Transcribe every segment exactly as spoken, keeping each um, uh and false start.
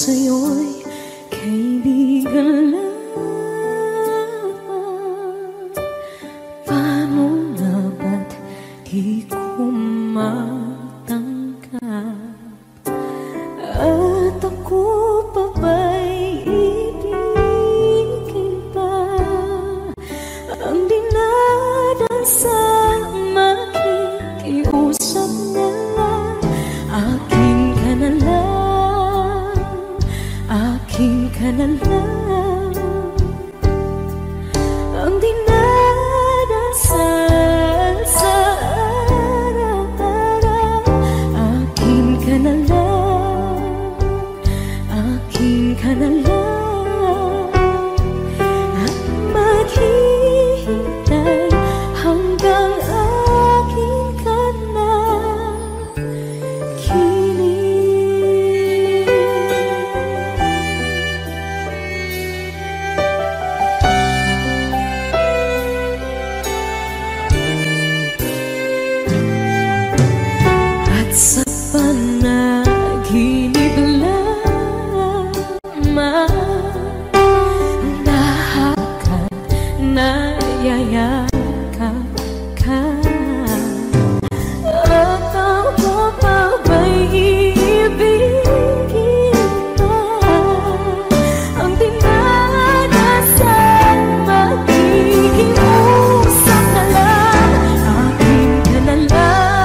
sa'yo'y kaibigan lamang. Paano nga ba't di ko matangkap? At ako pa ba'y ibigin pa ang dinadansal? Ang dinadasal sa araw-araw, akin ka na lang, akin ka na lang, at maghihintay hanggang akin ka na kilig. Sa panaginip lamang, lahat ka nayayakap ka. At ako pa ba'y ibigin pa ang dinadasal? Magiging usap na lang, akin ka na lang,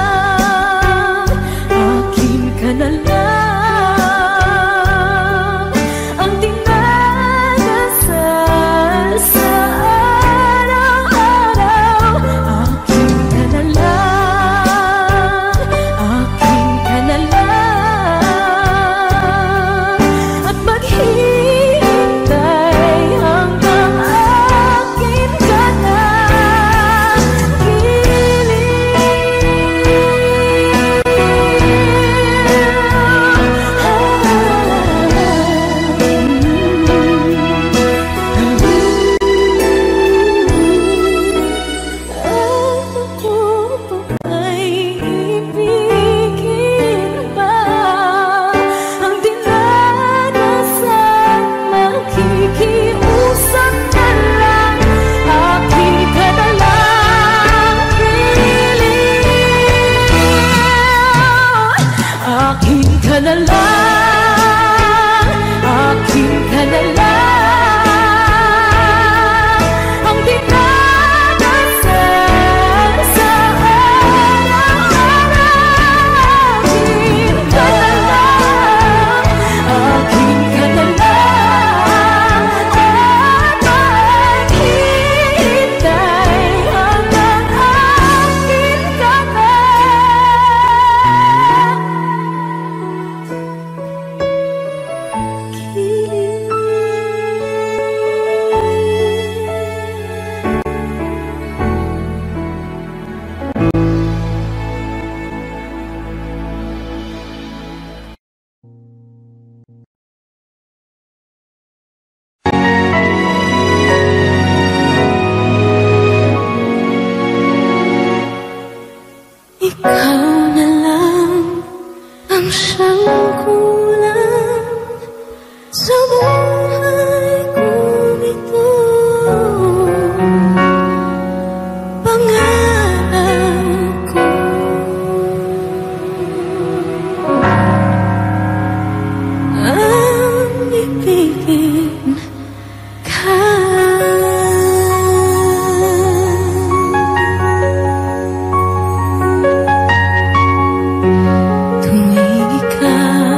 Tumingin ka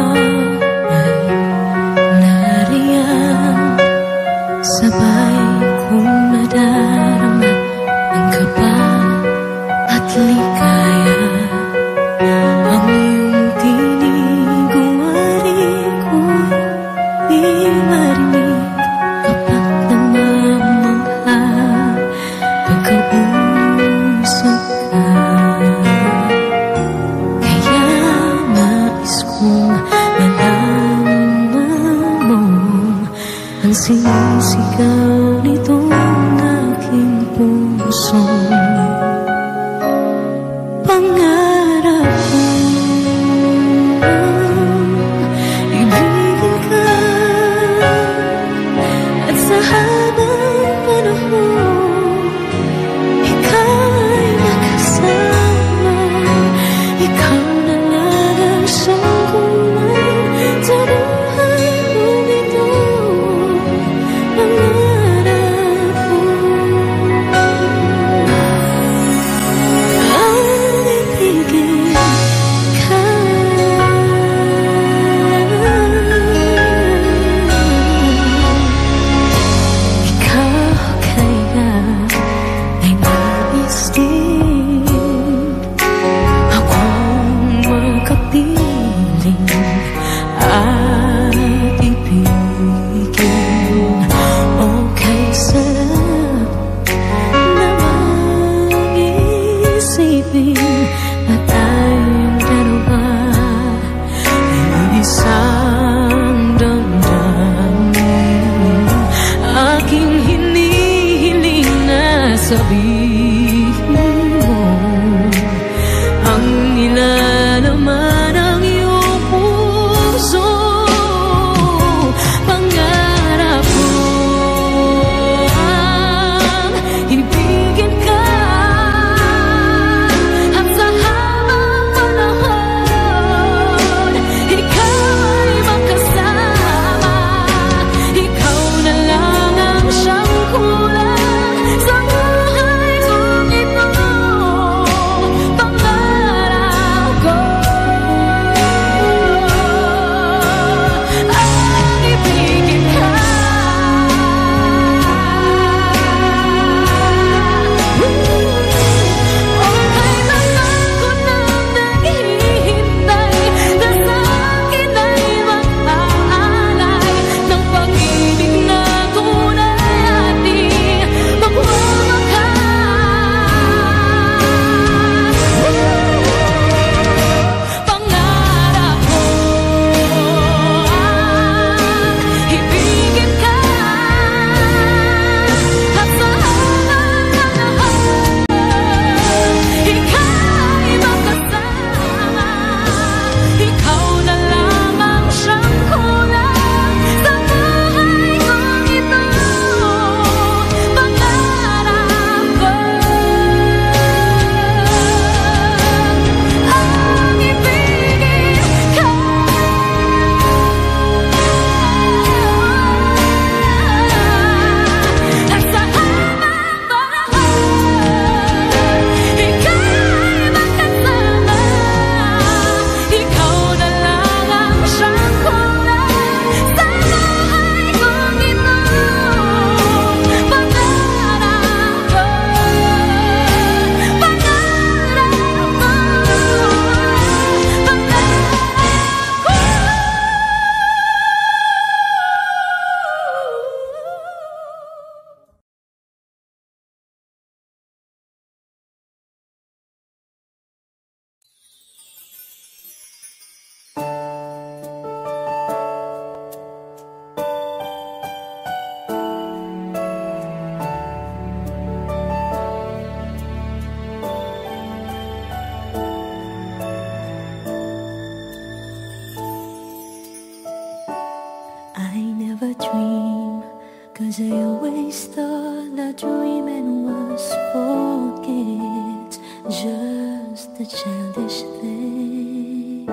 as I always thought that dreaming was for kids, just a childish thing.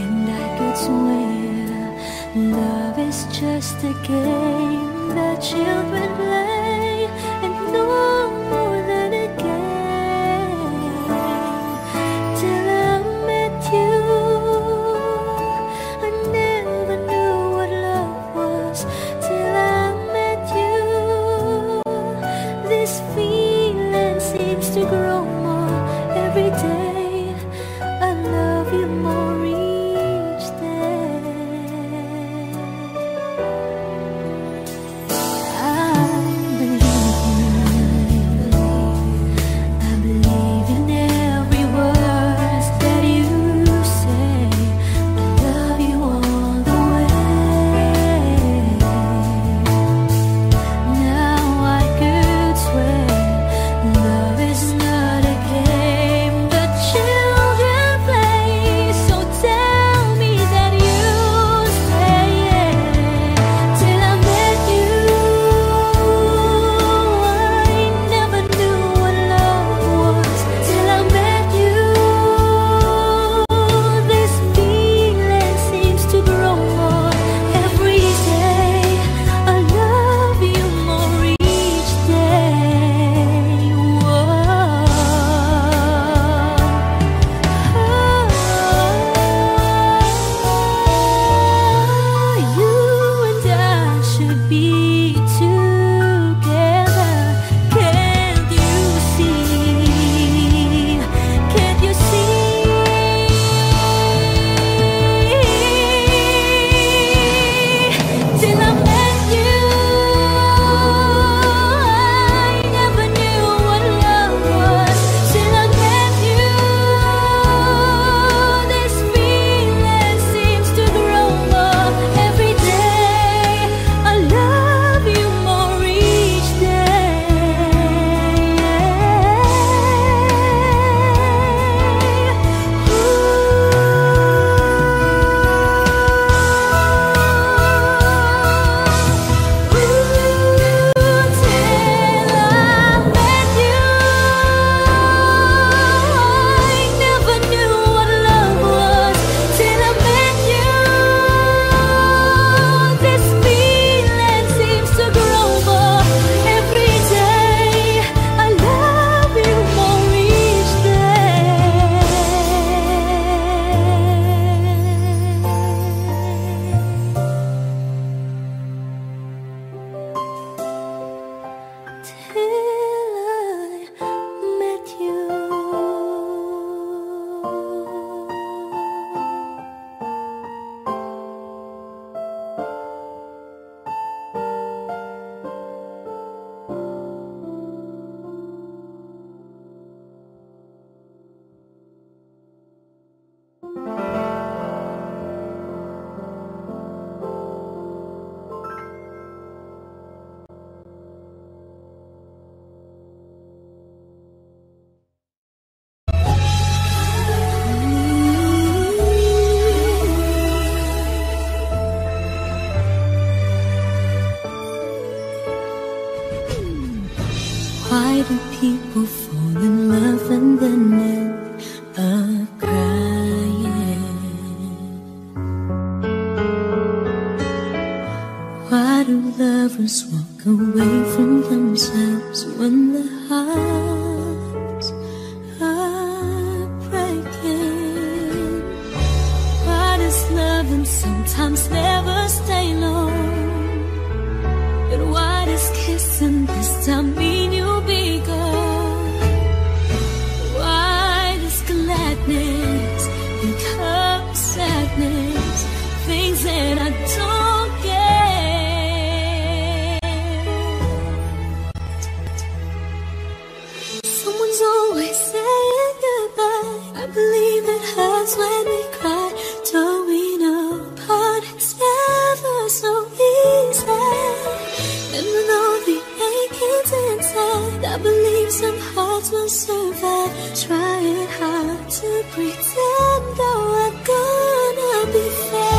And I could swear love is just a game that children play, and no more than a game. Till I met you, I never knew what love was. Till I met you, this feeling seems to grow more every day. I love you more each day. I pretend, though, I'm gonna be fair.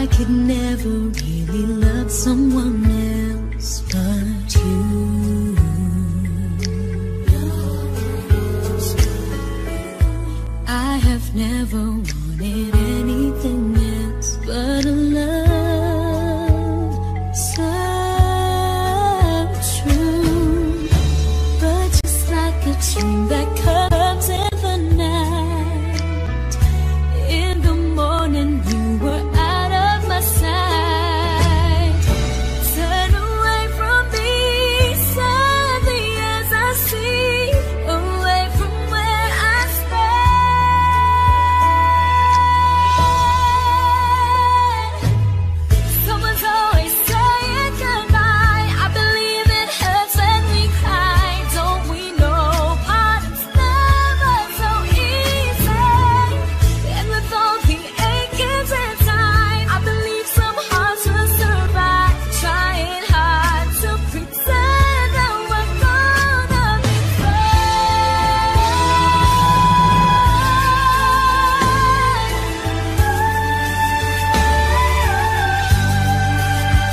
I could never really love someone else but you. I have never wanted anything else but a love so true. But just like a dream that comes in the night, in the morning you were out of my sight. Turn away from me sadly as I see, away from where I stand. Someone's always saying goodbye. I believe it hurts when we cry. Don't we know parting's never so easy? And with all the aches inside, I believe some hearts will survive. Trying hard to pretend that we're gonna be fine. Someone's always saying goodbye. I believe it hurts when we cry. Don't we know parting's never so easy? And with all the aches inside, I believe some hearts will survive. Trying hard to pretend that we're gonna be fine. I believe it hurts when we cry. Never so easy. And with all the aches inside, I believe some hearts will survive. Trying hard to pretend that we're gonna be fine. Trying hard to pretend that we're gonna be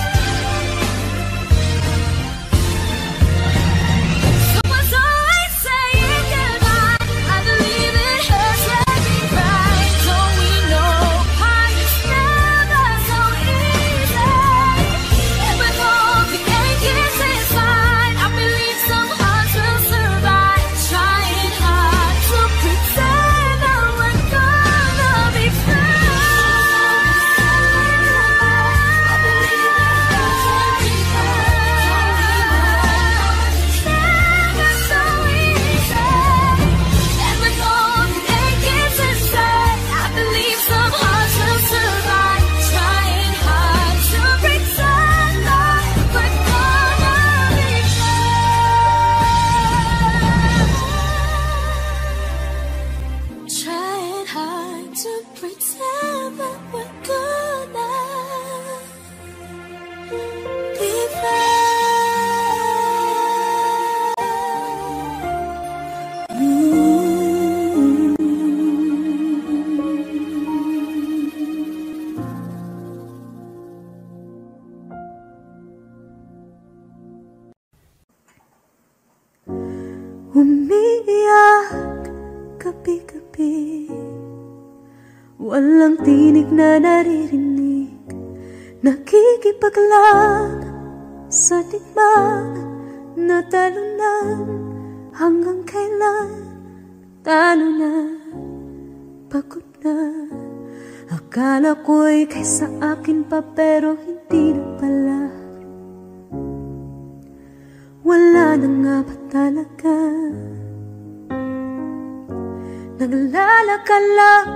fine. Umiiyak gabi-gabi, walang tinig na naririnig. Nakikipaglag sa digmang natalunan. Hanggang kailan talo na, pagod na. Akala ko'y kaysa akin pa, pero hindi na pala. Wala na nga ba talaga? Naglalakalak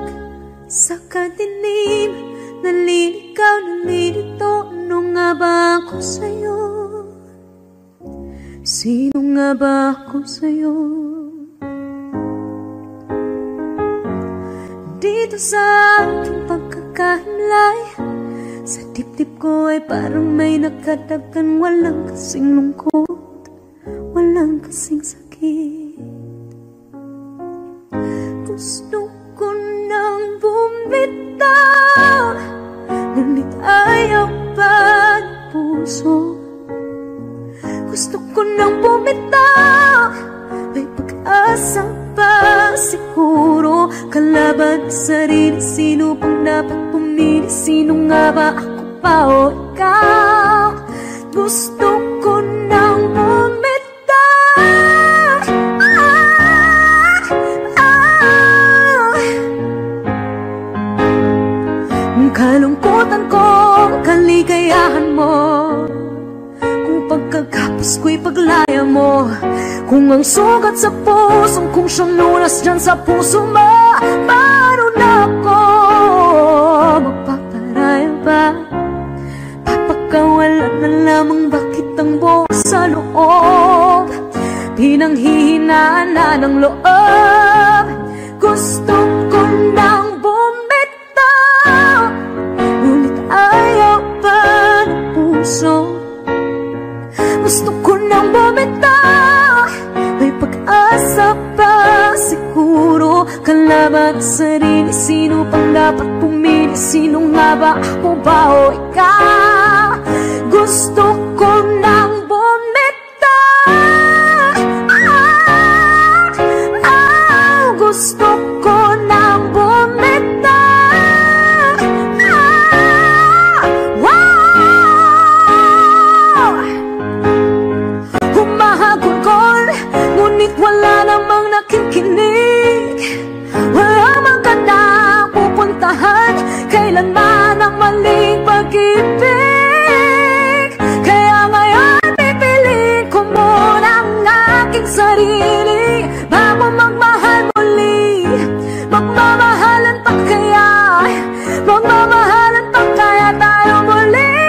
sa kadilim, naliligaw, nalilito. Ano nga ba ako sa'yo? Sino nga ba ako sa'yo? Dito sa aking pagkakahinlay, sa dibdib ko ay parang may nakadagkan. Walang kasing lungkot, walang kasing sakit. Gusto ko nang bumitaw, ngunit ayaw pa ng puso. Gusto ko nang bumitaw, may pag-asa pa siguro. Kalaban sa sarili, sino pang dapat pumili? Sino nga ba, ako pa o ikaw? Gusto ko nang bumitaw, ah, ah. Ang kalungkutan ko, ang kaligayahan mo. Kung pagkagapos ko'y paglaya mo. Kung ang sugat sa puso, kung siyang lunas dyan sa puso mo. Paano na ako magpaparaya ba? Papakawalan na lamang, bakit ang buhok sa loob pinanghihinaan na ng loob? Gusto ko nang bumitaw, ngunit ayaw pa ng puso. Gusto ko nang bumitaw, may pag-asa pa siguro. Kalaban sa sarili, sino pang dapat pumili? Sino nga ba, ako ba o ikaw? Gusto ko nang bumita, ah, ah, gusto ko nang bumita, ah, wow. Humahagulgol, ngunit wala namang nakikinig. Wala mang kanda pupuntahan, kailanman ang maling pag-ibig. Sarili, bago magmahal muli, magmamahalan pa kaya, magmamahalan pa kaya tayo muli.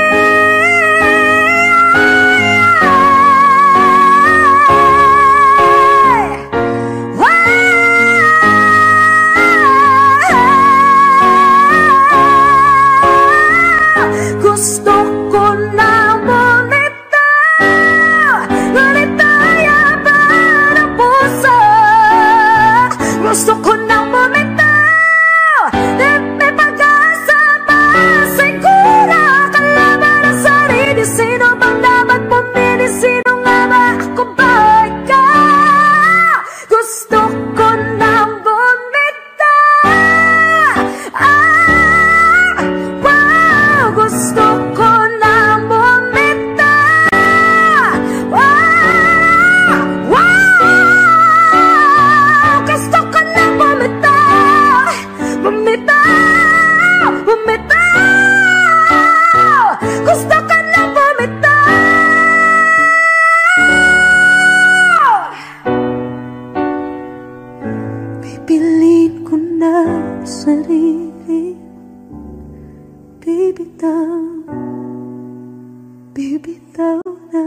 Gusto ko na gusto ko ng momento, di may pag-asa pa. Siguro akalaman ang sarili. Sino bang dapat pumili? Sino nga ba ako ba ikaw? Gusto ko ng momento, ah, wow. Gusto ko ng momento, wow, wow. Gusto ko bumitaw, bumitaw, gusto ka na bumitaw. Pipiliin ko na sarili, bibitaw, bibitaw na.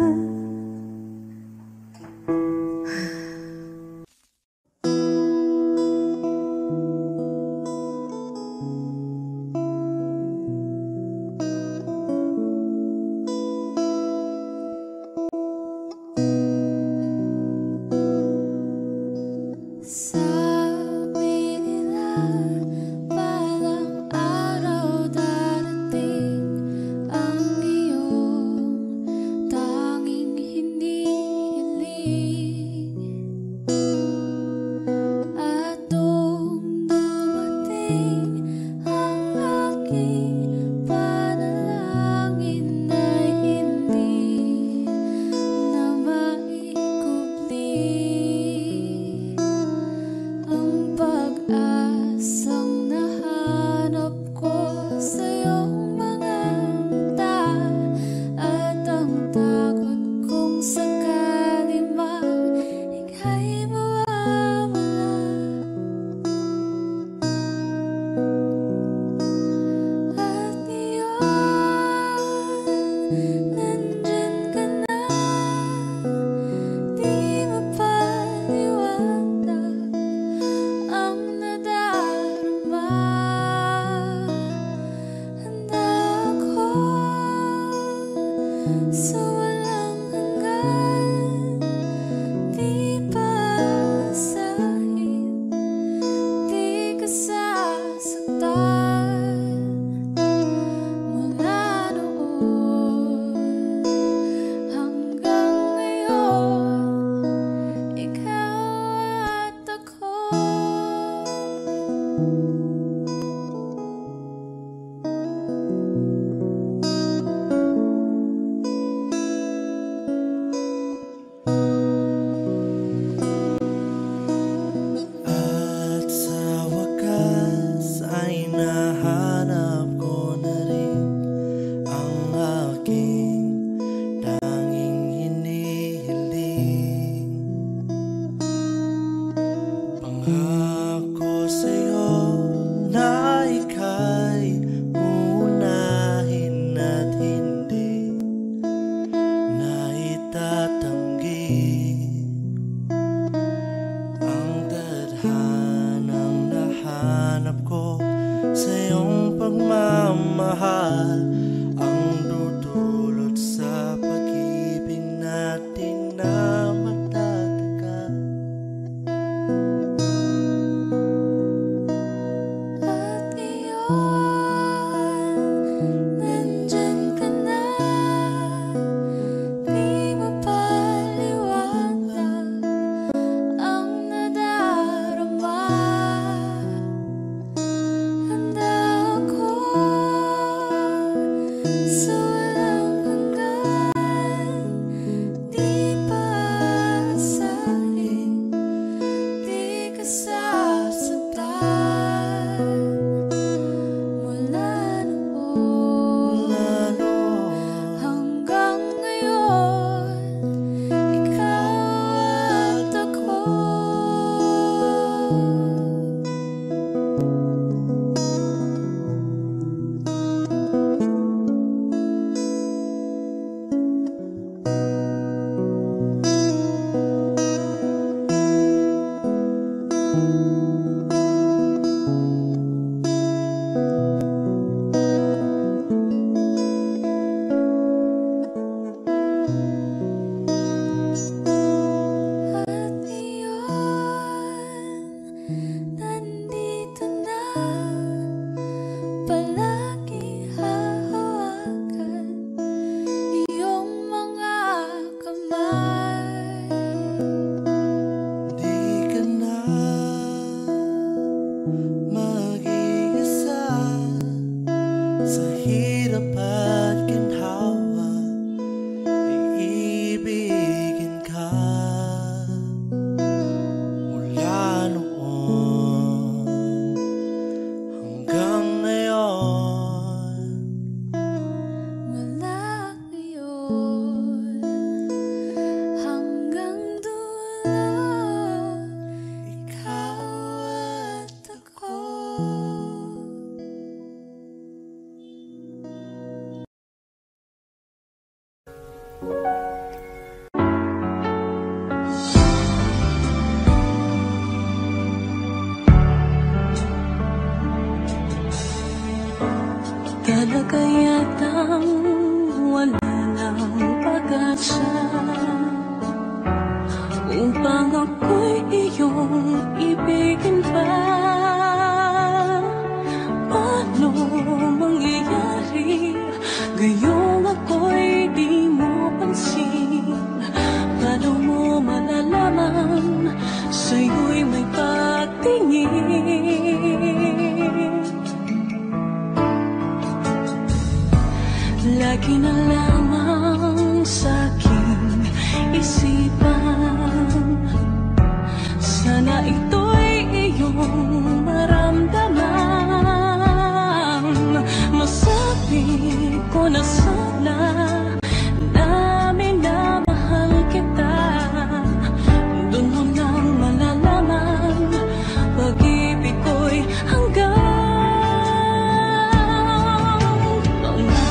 Oh. Talaga yatang wala ng pag-asa upang ako'y iyong ibigin pa. Paano mangyayari gayong ako'y di mo pansin? Paano mo malalaman sa'yo'y may pagtingin? Lagi na lamang sa'king isipan, sana ito'y iyong maramdaman. Masabi ko na sana namin na mahal kita. Doon mo nang malalaman pag-ibig ko'y hanggang na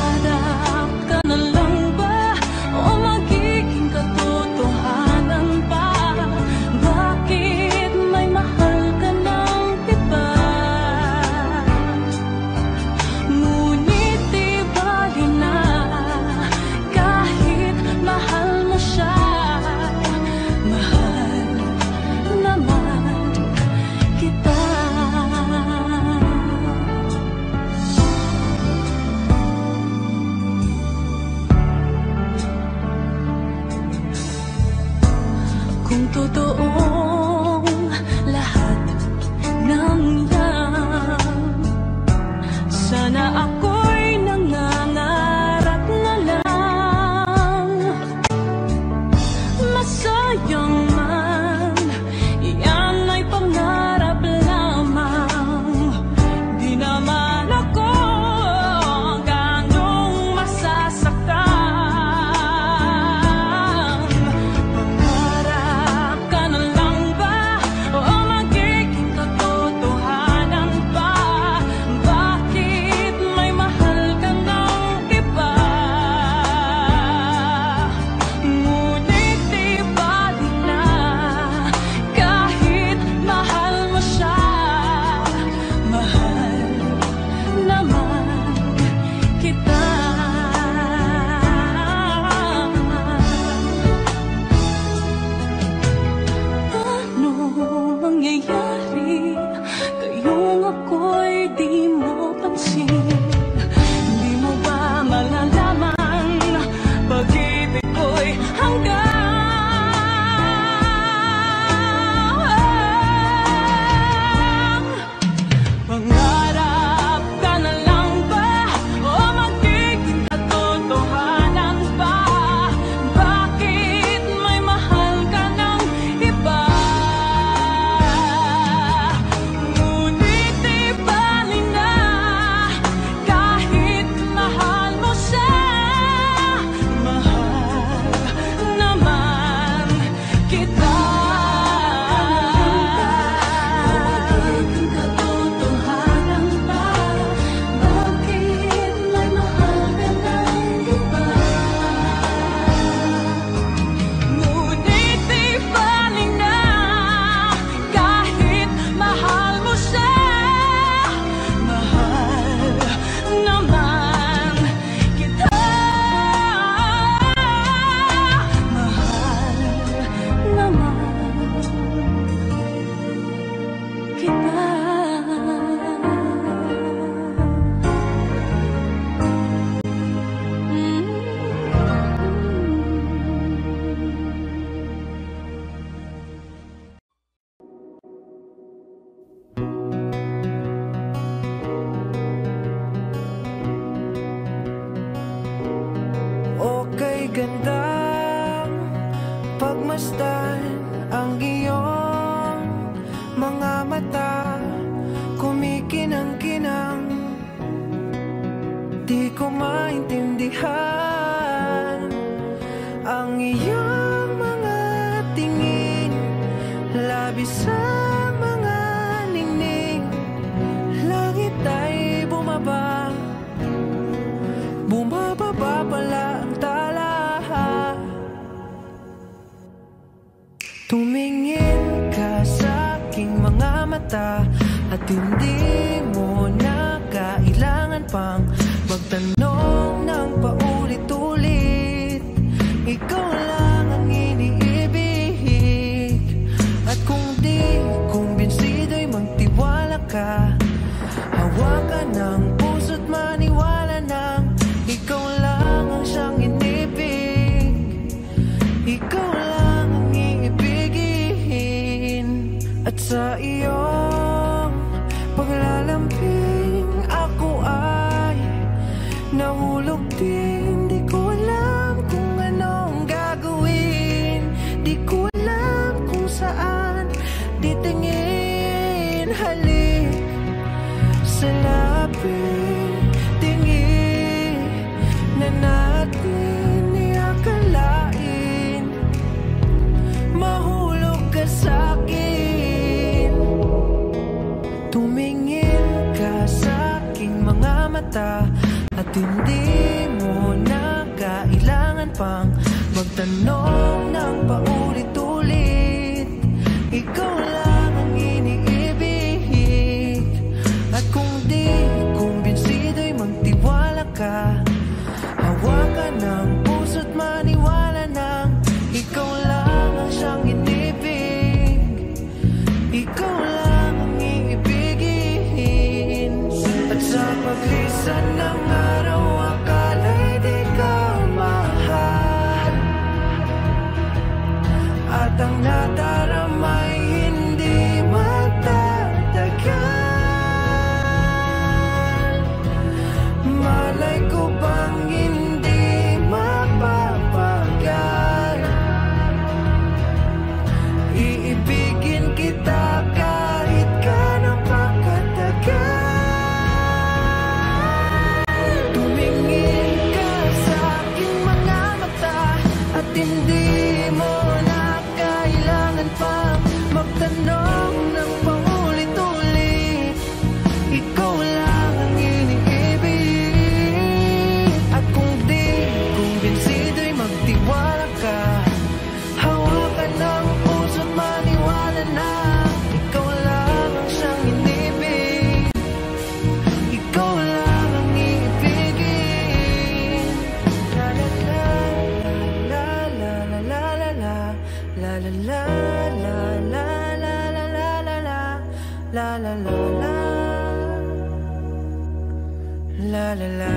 gandang pagmasdan ang iyong mga mata, kumikinang-kinang. Di ko maintindihan ang iyong mga tingin, labis ang mga ningning. Langit ay bumaba, bumababa pala ang tala. Tumingin ka sa aking mga mata, at hindi mo na kailangan pang magtanong ng paulit-ulit. Ikaw lang ang iniibig, at kung di kumbinsido'y magtiwala ka. Hawakan ng puso't maniwala ng ikaw lang ang siyang inibig, ikaw lang ang iibigin. At sa iyong paglalambing, ako ay nahulog din. Di ko alam kung anong gagawin, di ko alam kung saan titingin. Halik sa labi, at hindi mo na kailangan pang magtanong ng paulit-ulit. Ikaw lang ang iniibig, at kung di kumbinsido'y magtiwala ka. Hawakan ng puso't maniwala ng ikaw lang ang siyang inibig, ikaw lang ang iibigin. At sa pag San ng araw, akala'y di ka mahal, at ang nadarama'y hindi matatagal. Malay ko bang hindi mapapagal, iibigin kita kahit gaano pa katagal. Hindi mo na kailangan pa magtanong ng paulit-ulit. Ikaw lang ang iniibig, at kung di kumbinsido'y magtiwala ka. Hawakan ng puso't maniwala na ikaw lang ang siyang inibig, ikaw lang ang iibigin. La la la la la la la la la la la la la la la la.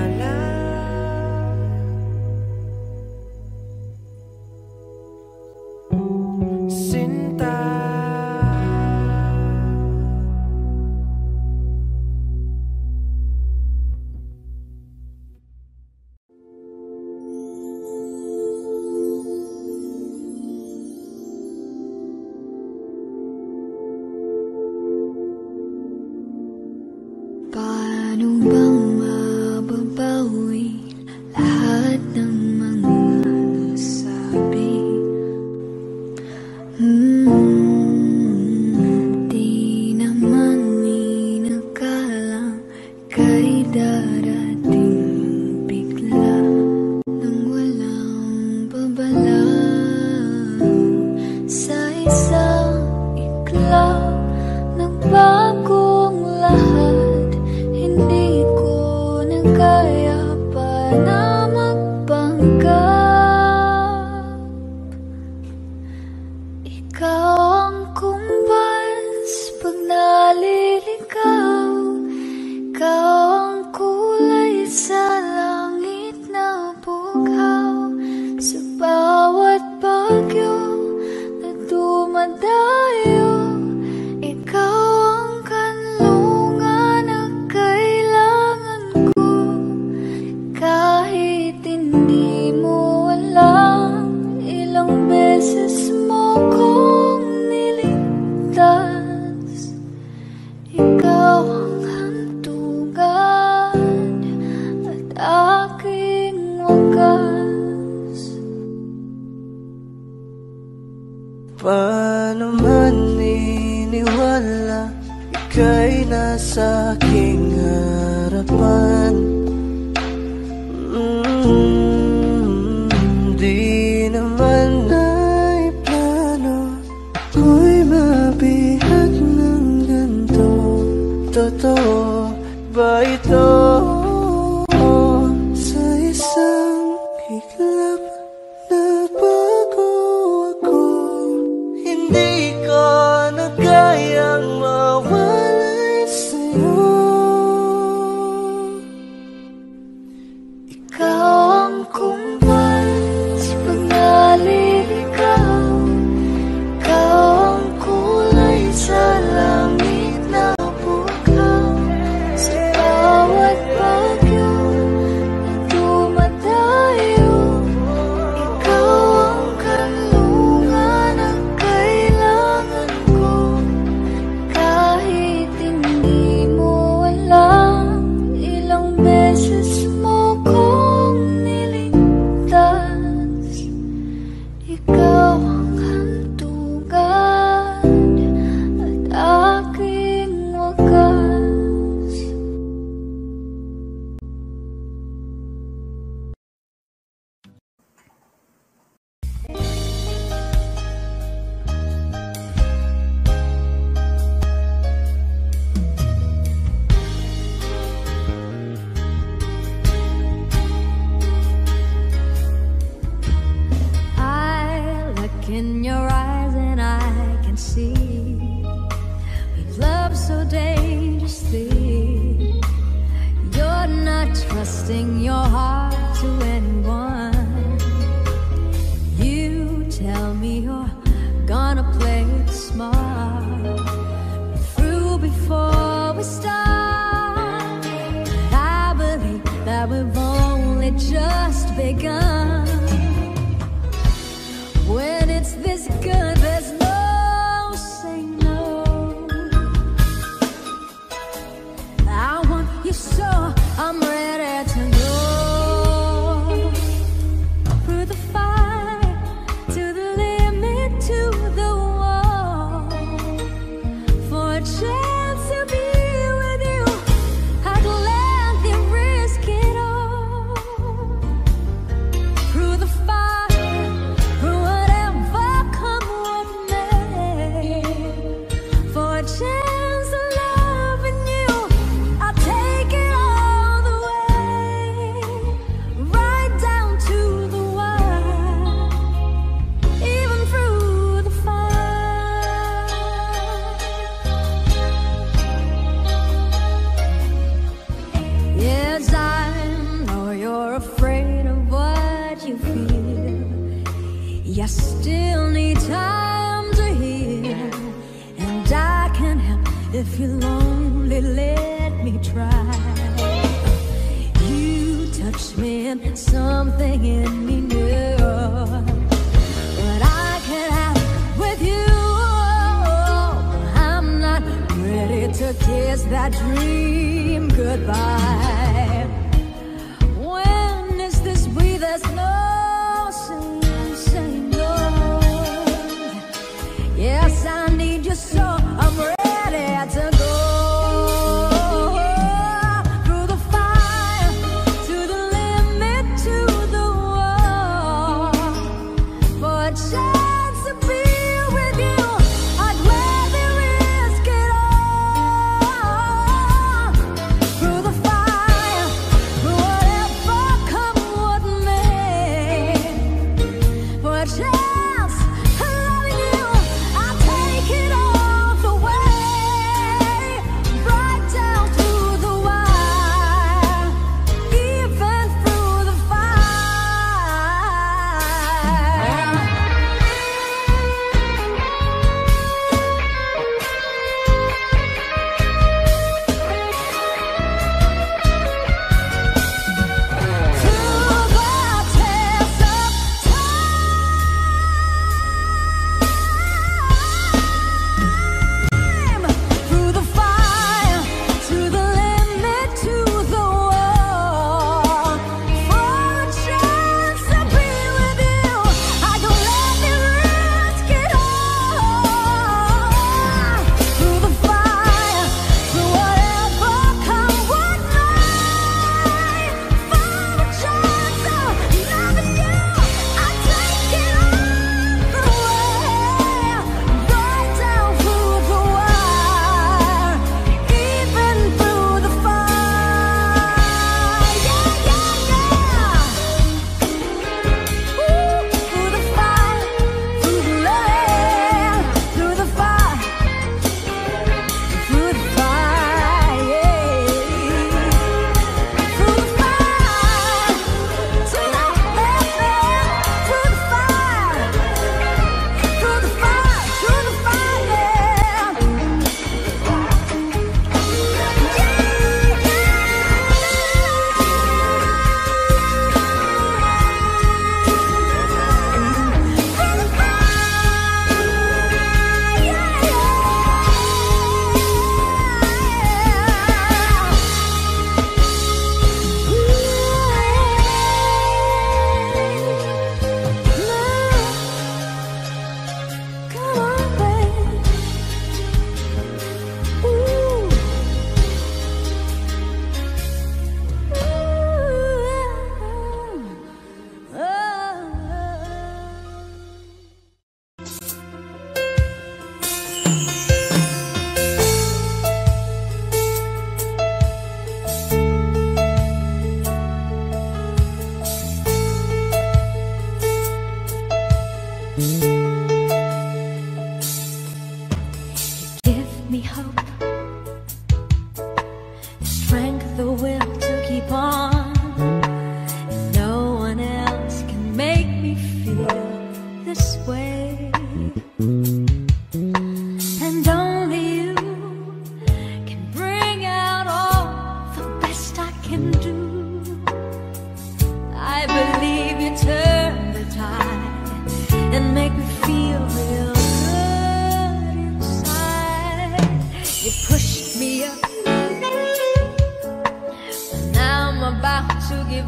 Hindi mo alam. mm, di naman na'y plano, ko'y mabihag ng ganito. Totoo ba ito? Sa isang hiklap na bago ako, hindi ko na kayang mawalay sa'yo. Through the fire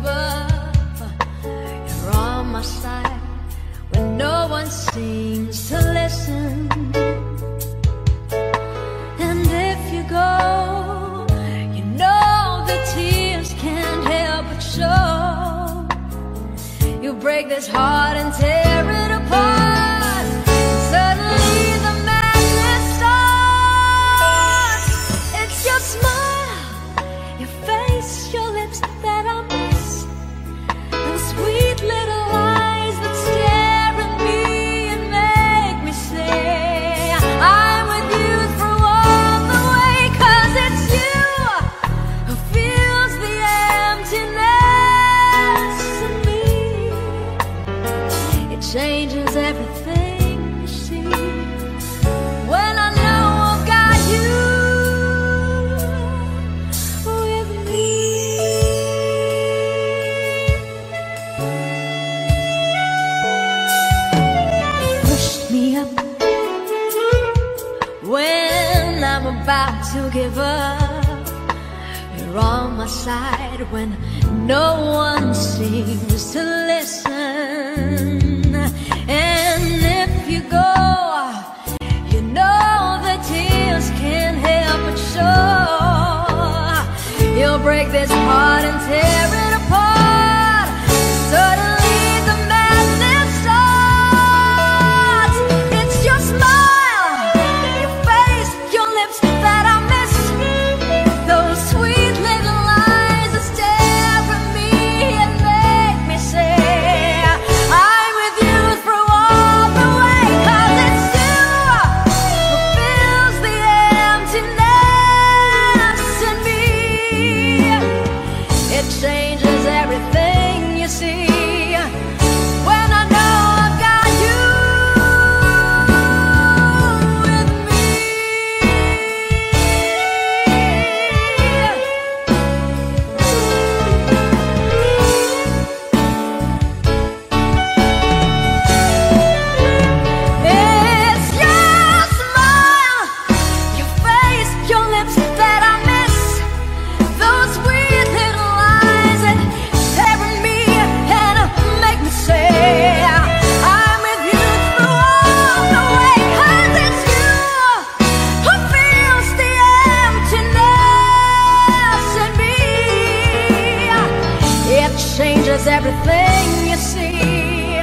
above. You're on my side when no one seems to listen. And if you go, you know the tears can't help but show. You break this heart and tear it apart. Changes everything you see when I know I've got you with me. Push me up when I'm about to give up. You're on my side when no one seems to listen. And if you go, you know the tears can't help but show. You'll break this heart and tear it apart. Suddenly the madness starts. It's your smile, your face, your lips that I miss. Those sweet little eyes that stare at me and make me say, changes everything you see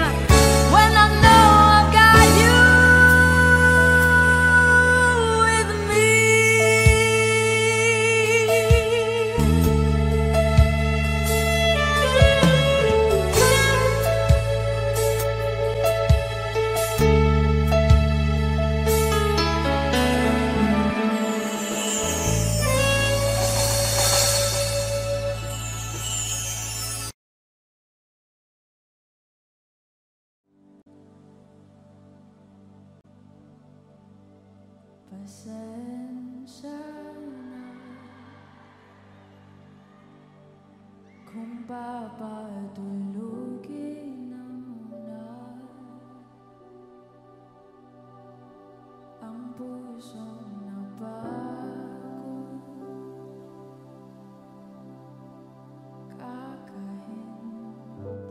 when I know I've got you with me. Kung papatulugin ang munan ang pusong nabago, kakahintay.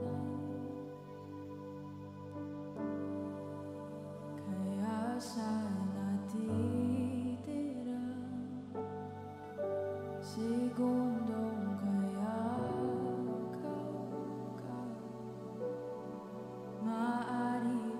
Kaya sana titirang segundong maari bang magkunwari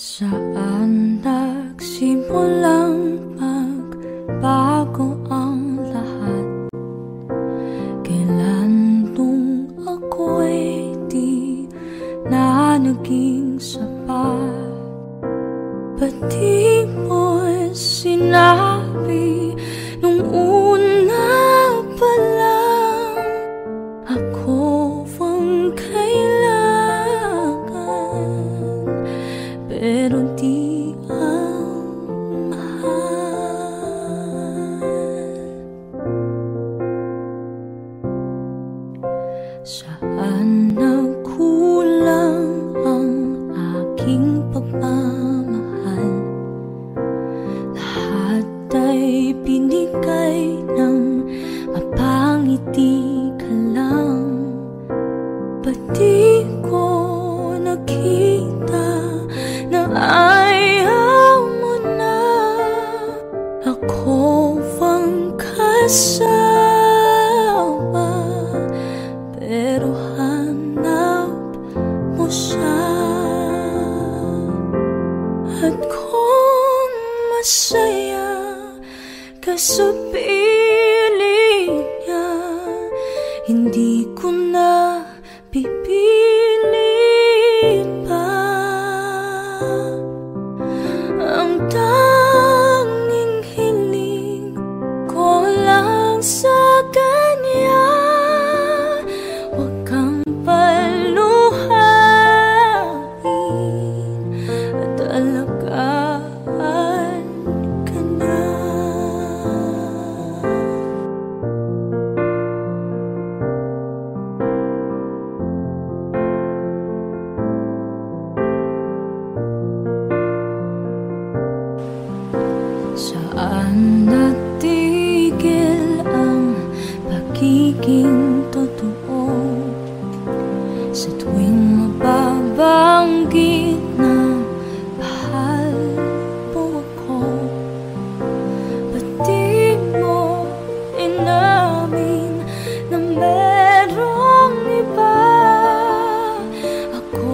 Saan nagsimulang magbago ang lahat? Kailan nung ako'y di na naging sapat? Pati mo'y sinabi nung una pa lang ako bang kailan? Pero di ang mahal. ika'y nang mapangiti ka lang. Pati ko nakita na ayaw mo na. Ako ang kasawa, pero hanap mo siya. At kung masaya ka sa piling niya, hindi ko na pipiliin pa. Ang tanging hiling ko lang sa kanya, huwag kang paluhain at alagaan ka na. Saan natigil ang pagiging totoo? Sa tuwing mababanggit na mahal po ako, ba't di mo inamin na merong iba? Ako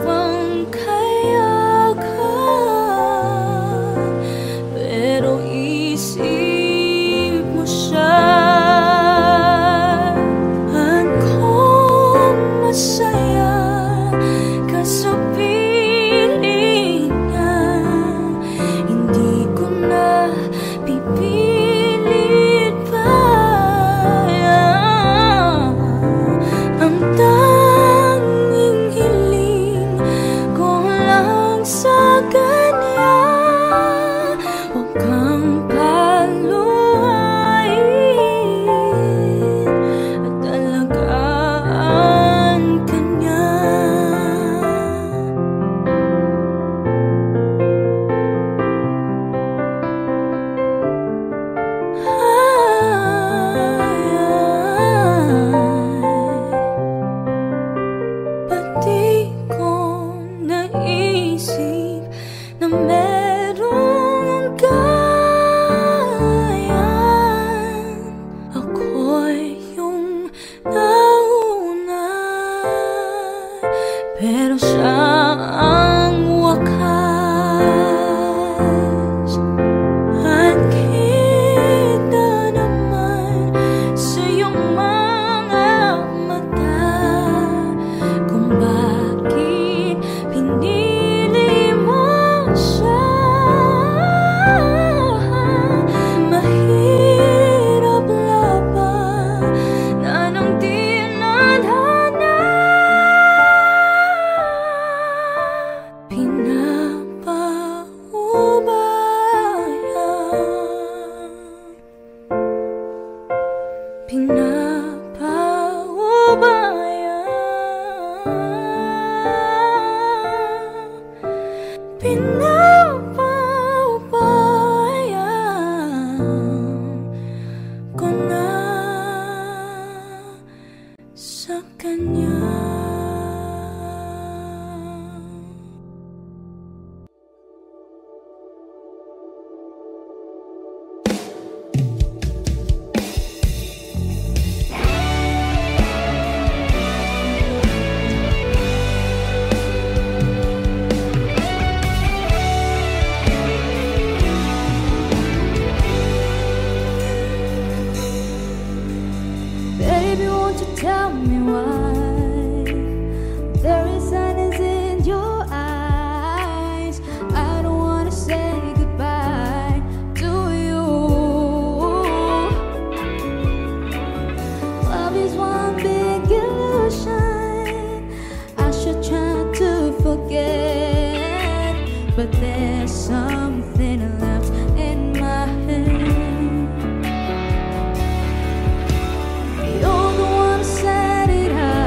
bang kaya ka? Pero isip mo siya. At kung masaya ka sa piling niya, hindi ko na pipilit pa. Ang tanging hiling ko lang sa kanya, huwag kang paluhain at alagaan ka niya. Ay, ba't di ko naisip na merong hangganan? Ako'y yung nauna, pero siya ang wakas. At kita naman sa iyong mga mata kung bakit pinili mo siya. Mahirap laban na nang tinadhana, pinapaubaya. Pinapaubaya, pinapaubaya ko na sa kanya. Baby, won't you tell me why there is sadness in your eyes? I don't wanna say goodbye to you. Love is one big illusion. I should try to forget, but there's something left in my head. You're the one who said it high.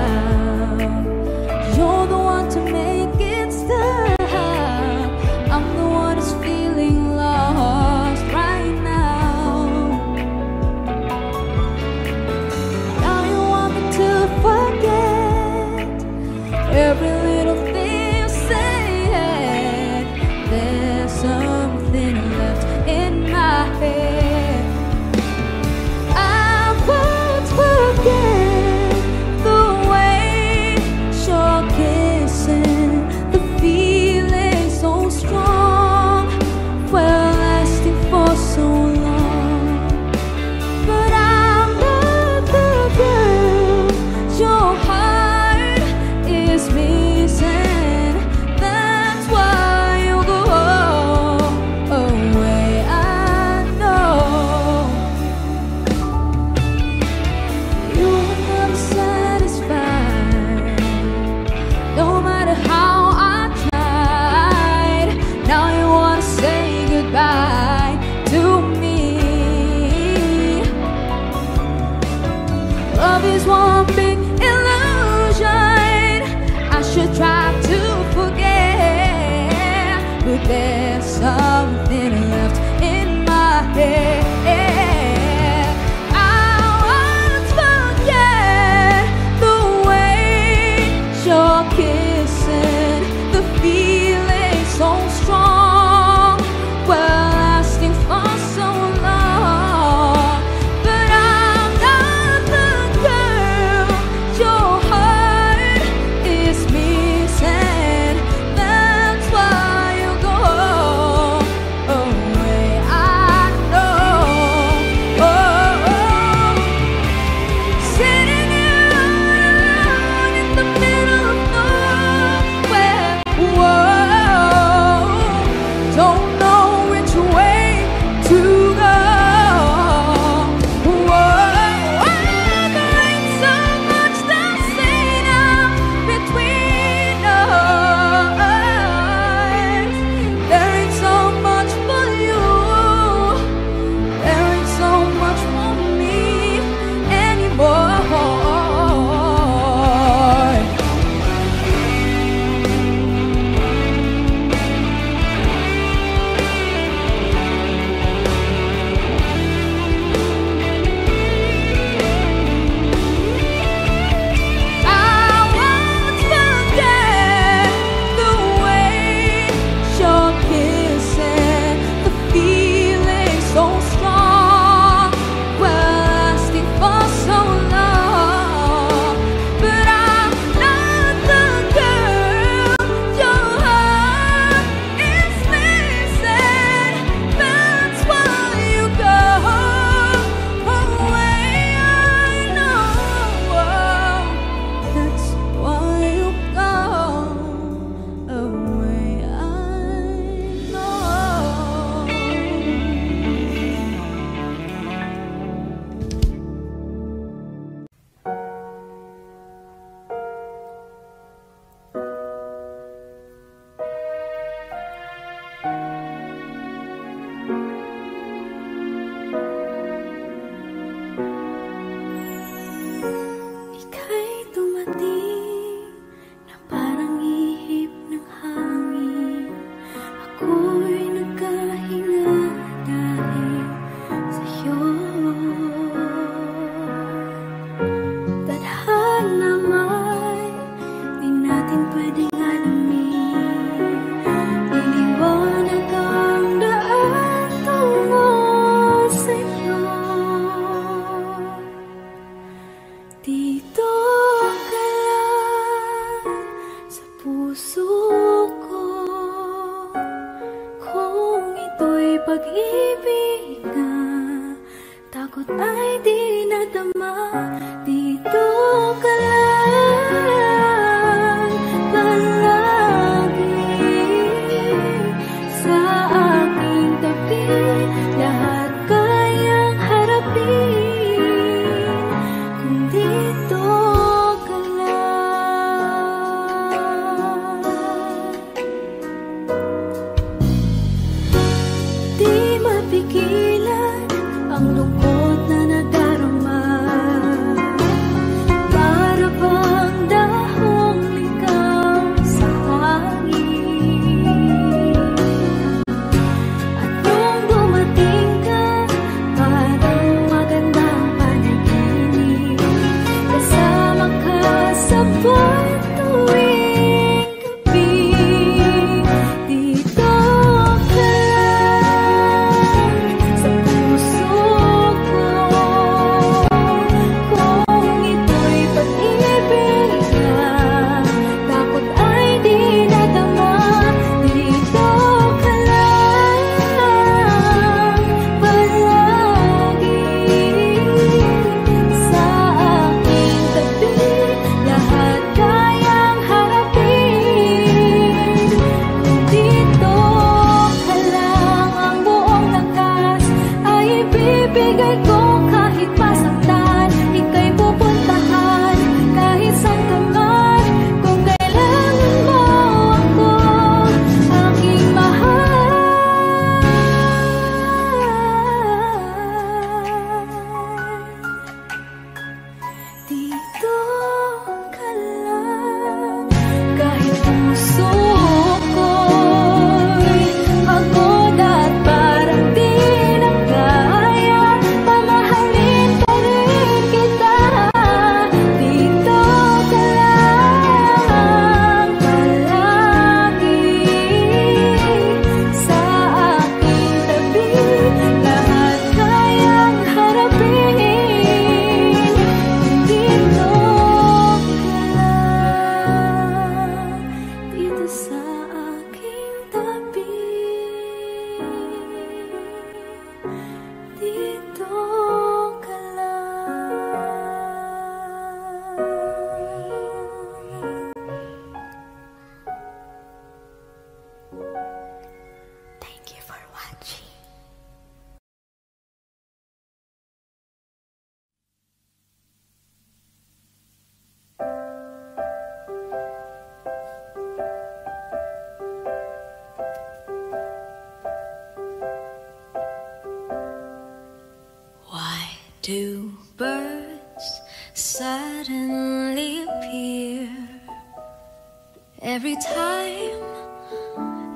takot ay di nadama. Dito ka lang palagi sa aking tabi. Lahat kayang harapin kung dito ka lang. Di mapigilan ang lungkot na nadarama, para bang dahong likaw sa hangin. At nung dumating ka, parang magandang panaginip, kasama ka sa buwan tuwing gabi. Do birds suddenly appear every time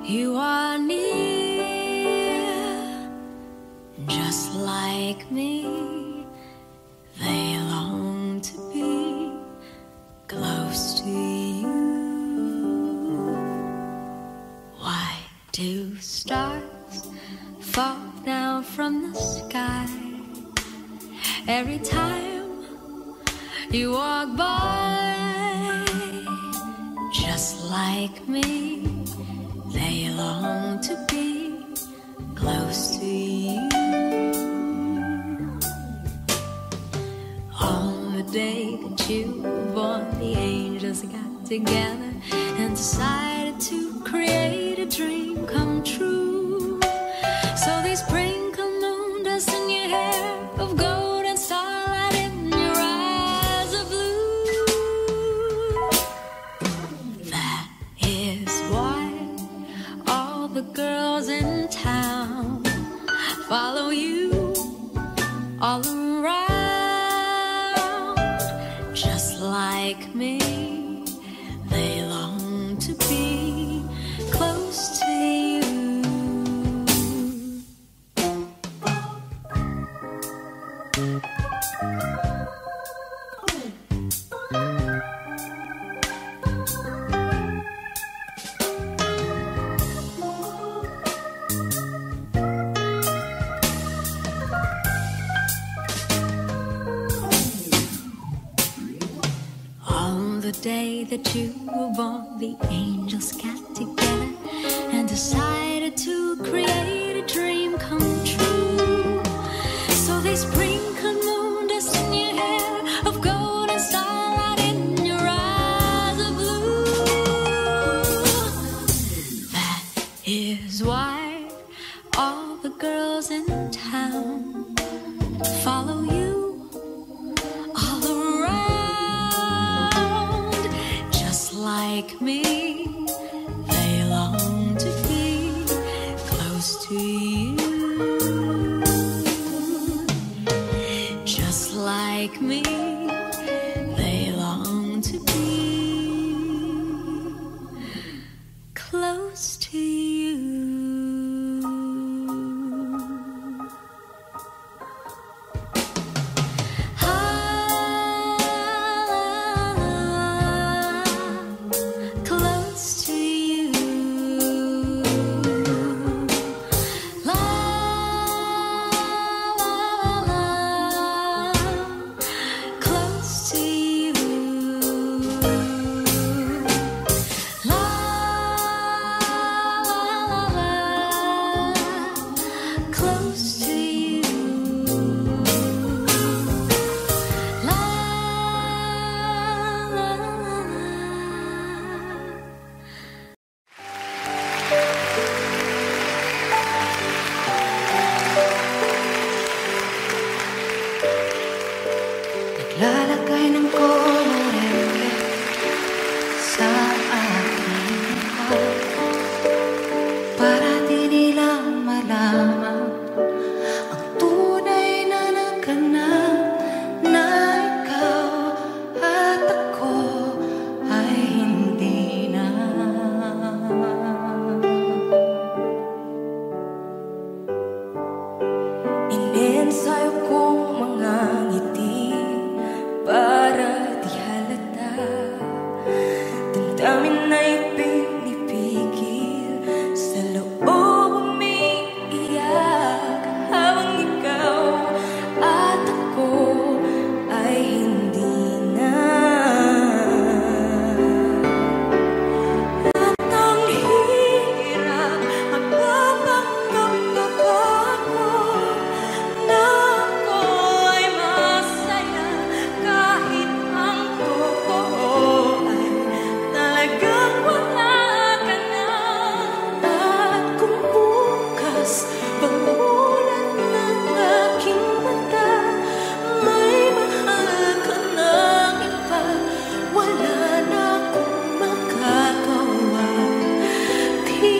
you are near? Just like me, they long to be close to you. Why do stars fall down from the sky every time you walk by? Just like me, they long to be close to you. On the day that you were born, the angels got together and decided to create a dream come true. So they sprinkled moon dust in your hair of gold, follow you all around. Just like me, they long to be close to you. Day that you were born, the angels got together and decided to create a dream come true. So they sprinkled like me they long to be close to you. Ha la la, close to you. Naglalakay ng kolorete sa aking mukha, para di nila malaman ang tunay na nagganap, na ikaw at ako ay hindi na. Inensayo kong mga ngiti para di halata, damdamin na'y pinipigil, sa loob umiiyak, habang ikaw at ako ay hindi na. At ang hirap ang papakamdam ako, na ako ay masaya, kahit ang totoo ay talagang wala ka na. At kung bukas pagmulan ng aking mata, may mahal ka ng iba, wala na akong makagawa. Di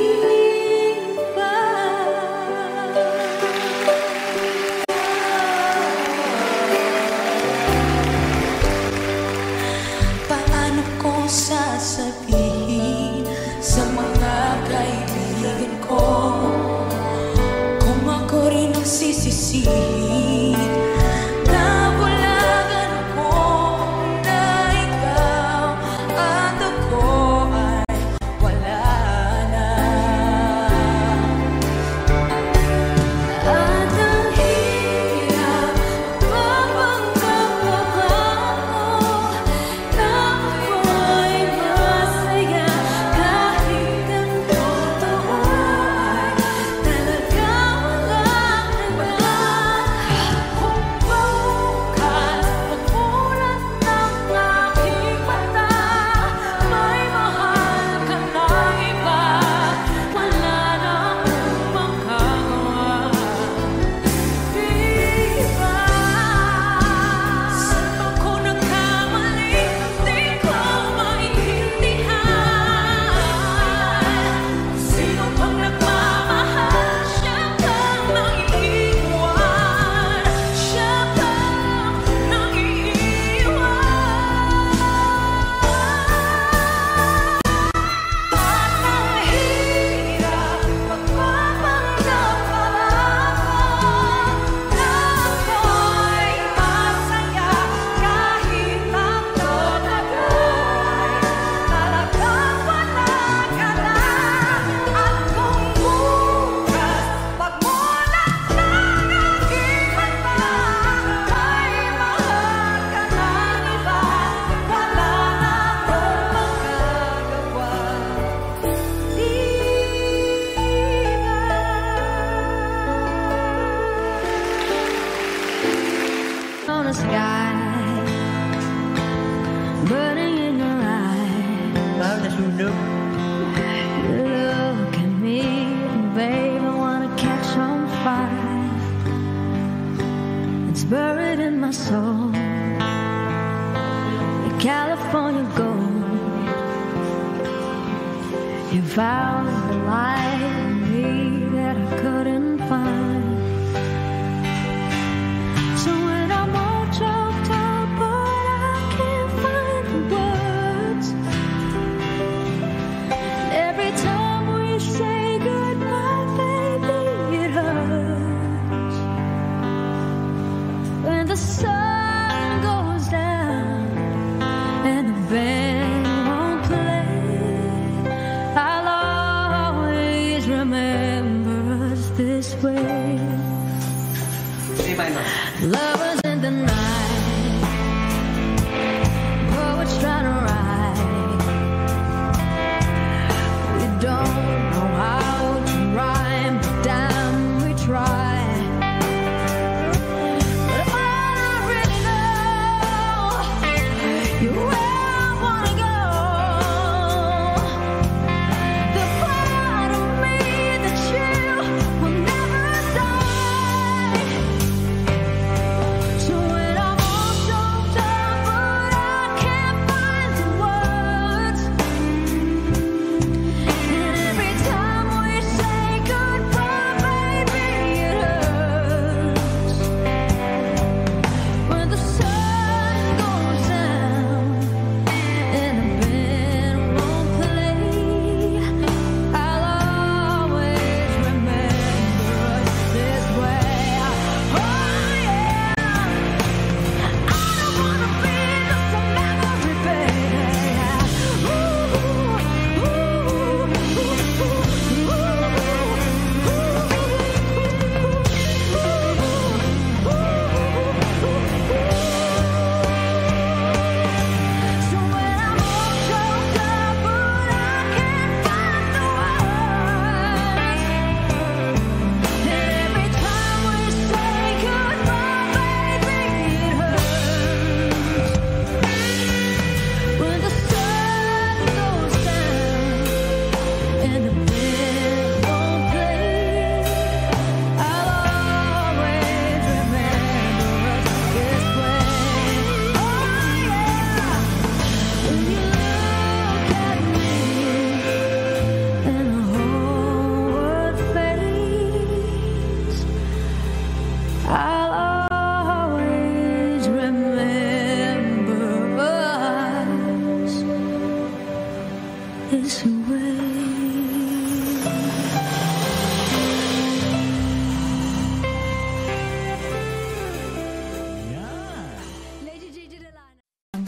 ba? Paano ko sasabihin sa mga kaibigan ko kung ako rin ang sisisihin, na bulagan ko, na ikaw at ako ay wala na. At ang hirap mapanggap ako, na ako ay masaya, kahit ang totoo ay talagang wala ka na. At kung bukas pagmulan ng aking mata, may mahal ka ng iba, wala na akong makagawa. Diba? Saan ako nagkamali? Hindi ko maintindihan. Sino bang nagmamahal? Siya bang maiiwan? Siya bang naiiwan? At ang hirap magpapanggap pala ako, na ako'y masaya, kahit ang totoo ay talagang wala ka na. At kung bukas pagmulan ng aking mata, ay mahal ka ng iba, wala na akong magagawa. On the sky, burning in your eyes. Love that you look. You look at me, babe. I wanna catch on fire. It's buried in my soul. The California gold. You found the light in me that I couldn't find. So when I'm all choked up the sun goes down and the band won't play, I'll always remember us this way. Lovers in the night, poets trying to write. We don't know how to rhyme, but damn, we try.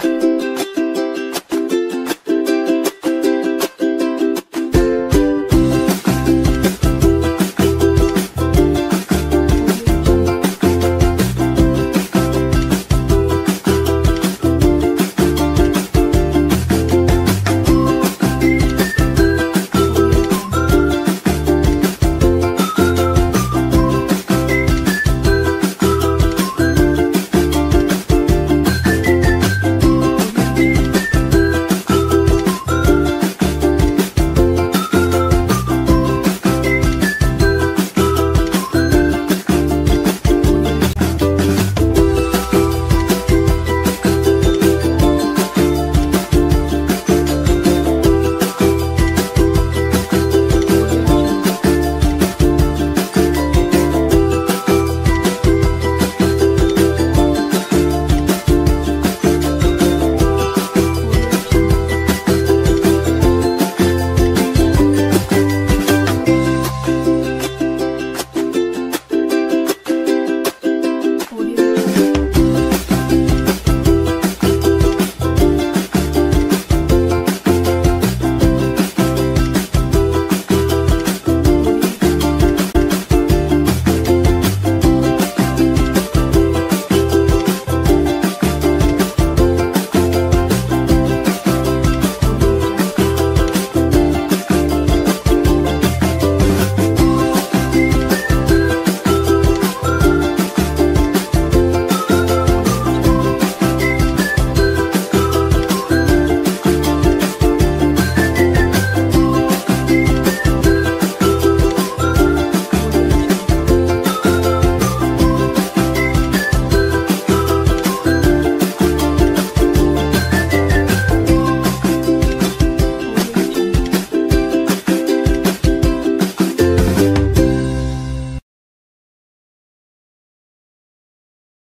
Yeah.